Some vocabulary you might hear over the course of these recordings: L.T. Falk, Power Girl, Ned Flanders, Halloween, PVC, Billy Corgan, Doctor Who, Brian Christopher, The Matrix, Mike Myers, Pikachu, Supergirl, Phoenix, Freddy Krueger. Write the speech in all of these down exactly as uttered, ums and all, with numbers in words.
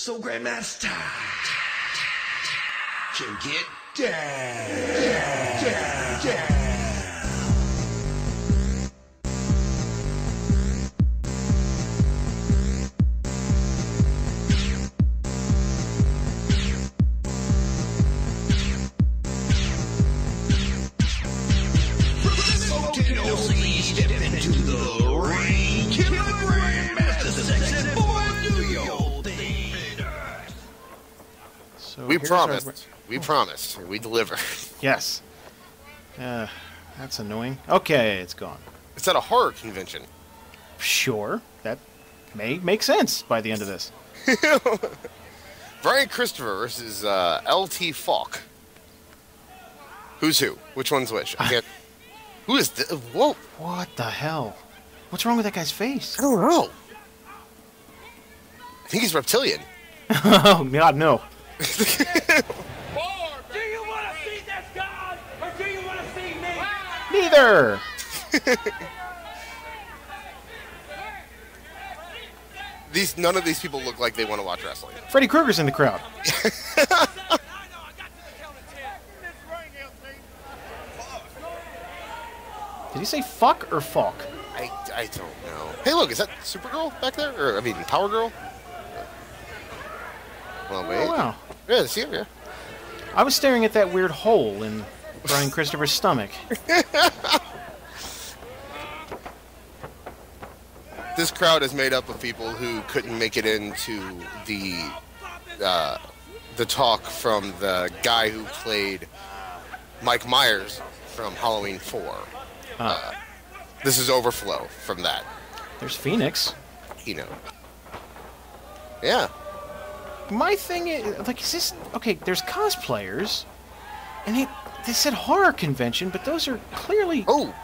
So Grandmaster can get down. down, down, down. We promised. We promised. We deliver. Yes. Uh, that's annoying. Okay, it's gone. It's at a horror convention. Sure. That may make sense by the end of this. Brian Christopher versus uh, L T Falk. Who's who? Which one's which? I can't... Who is this? Whoa. What the hell? What's wrong with that guy's face? I don't know. I think he's reptilian. Oh, God, no. Or do you want to see this God, or do you want to see me? Neither. These none of these people look like they want to watch wrestling. Freddy Krueger's in the crowd. Did he say fuck or fuck? I I don't know. Hey, look, is that Supergirl back there, or I mean Power Girl? Well, wait. Oh, wow. Yeah, see him, yeah. I was staring at that weird hole in Brian Christopher's stomach. This crowd is made up of people who couldn't make it into the uh, the talk from the guy who played Mike Myers from Halloween four. Uh, uh, this is overflow from that. There's Phoenix. You know. Yeah. My thing is, like, is this... Okay, there's cosplayers, and they, they said horror convention, but those are clearly... Oh!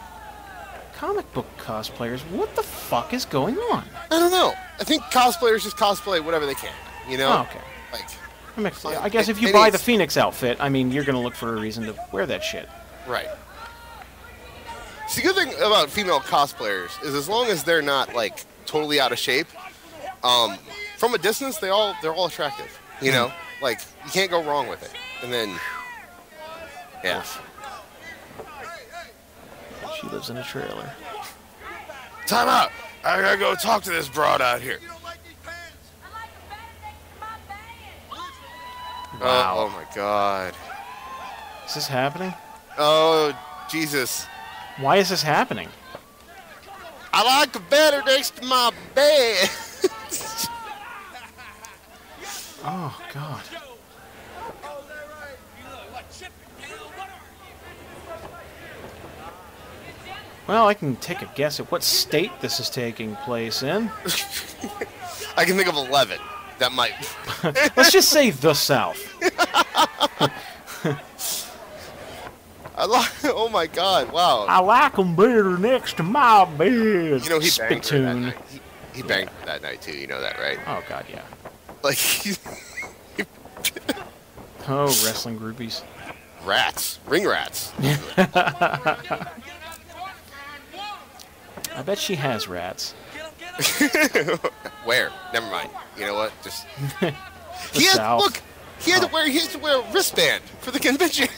Comic book cosplayers. What the fuck is going on? I don't know. I think cosplayers just cosplay whatever they can, you know? Oh, okay. Like... That makes sense. I guess if you buy the Phoenix outfit, I mean, you're gonna look for a reason to wear that shit. Right. See, the good thing about female cosplayers is as long as they're not, like, totally out of shape, um... from a distance, they all, they're all attractive, you know? Like, you can't go wrong with it. And then, yeah. She lives in a trailer. Time out! I gotta go talk to this broad out here. Wow. Oh, oh my God. Is this happening? Oh, Jesus. Why is this happening? I like it better next to my bed. Oh, God. Well, I can take a guess at what state this is taking place in. I can think of eleven. That might... Let's just say the South. I like... Oh, my God. Wow. I like them better next to my bed. You know, he banged her that night. He, he banged yeah. her that night, too. You know that, right? Oh, God, yeah. Like, oh, wrestling groupies. Rats. Ring rats. I bet she has rats. Where? Never mind. You know what? Just he has, look! He had oh. to wear he has to wear a wristband for the convention.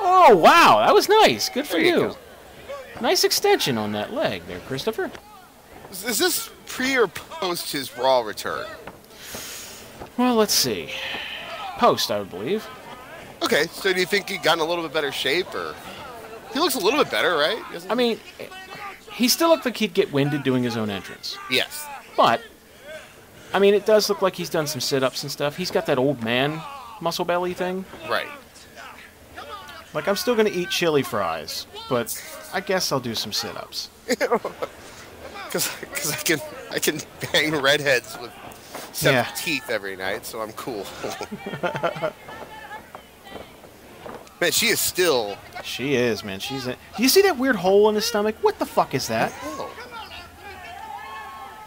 Oh wow, that was nice. Good for you. you. Nice extension on that leg there, Christopher. Is this pre or post his Raw return? Well, let's see. Post, I would believe. Okay, so do you think he got in a little bit better shape, or... He looks a little bit better, right? I mean, he still looked like he'd get winded doing his own entrance. Yes. But, I mean, it does look like he's done some sit-ups and stuff. He's got that old man muscle belly thing. Right. Like, I'm still going to eat chili fries, but I guess I'll do some sit-ups. Because I can, I can bang redheads with seven yeah. teeth every night, so I'm cool. Man, she is still... She is, man. She's in... Do you see that weird hole in his stomach? What the fuck is that? Oh.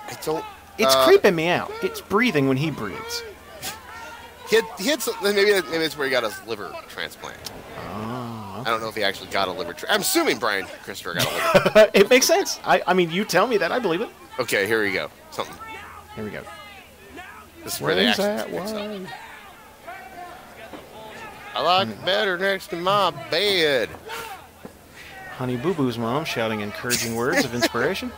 I don't... It's uh, creeping me out. It's breathing when he breathes. he had, he had some, maybe, maybe that's where he got his liver transplant. Oh. I don't know if he actually got a liver transplant. I'm assuming Brian Christopher got a liver transplant. It makes sense. I, I mean, you tell me that. I believe it. Okay, here we go. Something. Here we go. This is where they actually mix up. I like it better next to my bed. Honey Boo Boo's mom shouting encouraging words of inspiration.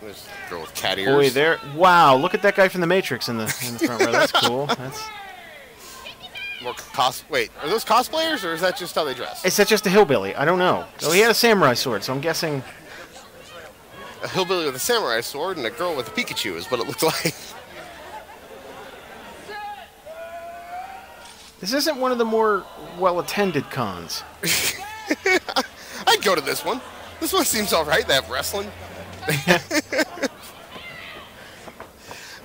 This girl with cat ears. Boy, there! Wow, look at that guy from The Matrix in the in the front row. That's cool. That's more cos. Wait, are those cosplayers or is that just how they dress? Is that just a hillbilly? I don't know. Oh, he had a samurai sword, so I'm guessing. A hillbilly with a samurai sword and a girl with a Pikachu is what it looked like. This isn't one of the more well-attended cons. I'd go to this one. This one seems all right. They have wrestling. I'd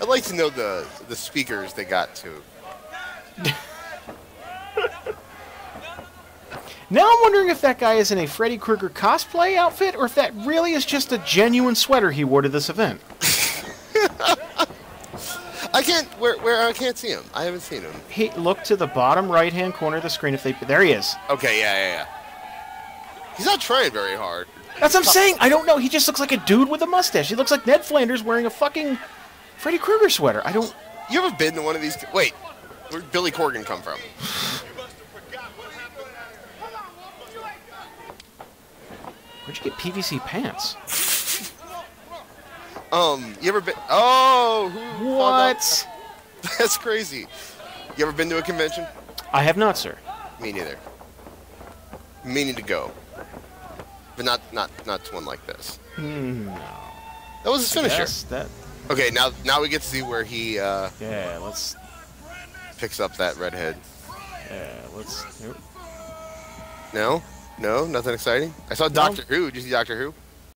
like to know the the speakers they got to. Now I'm wondering if that guy is in a Freddy Krueger cosplay outfit, or if that really is just a genuine sweater he wore to this event. I can't. Where? Where? I can't see him. I haven't seen him. He look to the bottom right-hand corner of the screen. If they, there he is. Okay. Yeah. Yeah. Yeah. He's not trying very hard. That's what I'm saying. I don't know. He just looks like a dude with a mustache. He looks like Ned Flanders wearing a fucking Freddy Krueger sweater. I don't. You ever been to one of these? Wait. Where'd Billy Corgan come from? Where'd you get P V C pants? um, you ever been? Oh, who what? That's crazy. You ever been to a convention? I have not, sir. Me neither. Meaning to go, but not not not to one like this. Mm, no. That was his finisher. That... Okay, now now we get to see where he. Uh, yeah, let's. Picks up that redhead. Yeah, let's. Nope. No. No, nothing exciting. I saw Doctor Who. Did you see Doctor Who?